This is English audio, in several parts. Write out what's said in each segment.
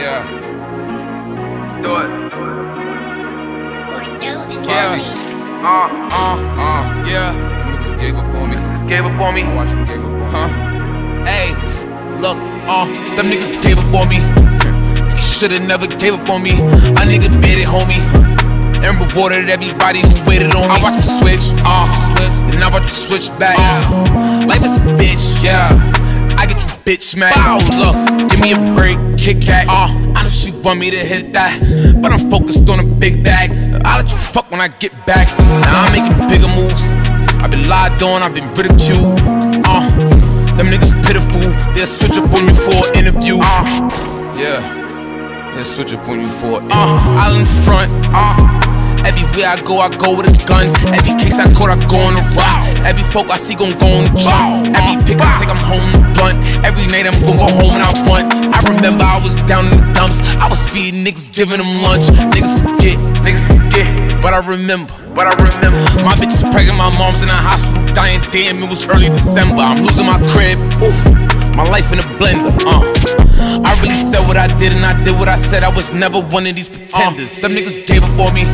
Yeah. Let's do it. Yeah. Yeah. Them niggas gave up on me. Just gave up on me. Watch them gave up on me. Huh? Hey, look, them niggas gave up on me. Shoulda never gave up on me. I nigga made it, homie. And rewarded everybody who waited on me. I watch them switch, and I watch them switch back. Life is a bitch, yeah. I get you bitch mad. Bow, look, give me a break, Kit Kat. I know she want me to hit that, but I'm focused on a big bag. I'll let you fuck when I get back. Now I'm making bigger moves. I've been lied on, I've been ridiculed. Them niggas pitiful. They'll switch up on you for an interview. Yeah, they'll switch up on you for it. Out in front. Everywhere I go with a gun. Every case I caught, I go on a route. Every folk I see gon' go on the job. Every pick I take, I'm home. Every night I'm gon' go home and I want. I remember I was down in the dumps. I was feeding niggas, giving them lunch. Niggas forget, but I remember. My bitch is pregnant, my mom's in the hospital dying. Damn, it was early December. I'm losing my crib. Oof, my life in a blender. I really said what I did and I did what I said. I was never one of these pretenders. Some niggas gave up on me.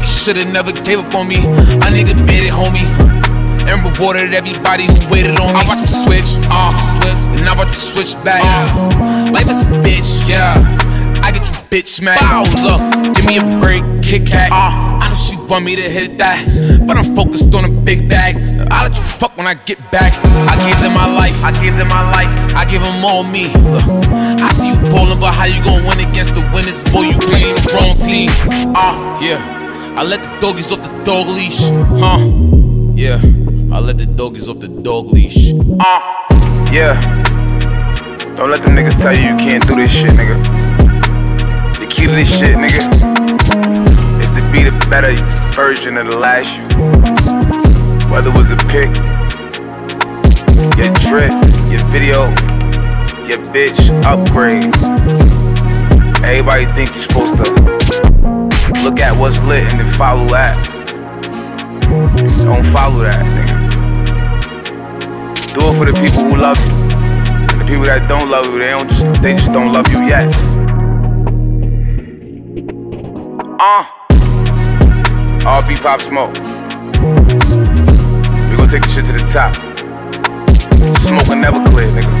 They shoulda never gave up on me. I nigga made it, homie. And rewarded everybody who waited on me. I watch them switch, and I watch them switch back. Life is a bitch, yeah. I get you bitch mad. Bow, look, give me a break, Kit Kat. I know she want me to hit that, but I'm focused on a big bag. I'll let you fuck when I get back. I gave them my life, I give them all me. Look, I see you ballin', but how you gon' win against the winners? Boy, you playing the wrong team. Yeah. I let the doggies off the dog leash, yeah. I let the doggies off the dog leash. Yeah. Don't let them niggas tell you you can't do this shit, nigga. The key to this shit, nigga, is to be the better version of the last you. Whether it was a pic, your drip, your video, your bitch upgrades. Everybody think you're supposed to look at what's lit and then follow that. Don't follow that, nigga. Do it for the people who love you. And the people that don't love you, they just don't love you yet. R.B. Pop Smoke. We gon' take the shit to the top. Smoke will never clear, nigga.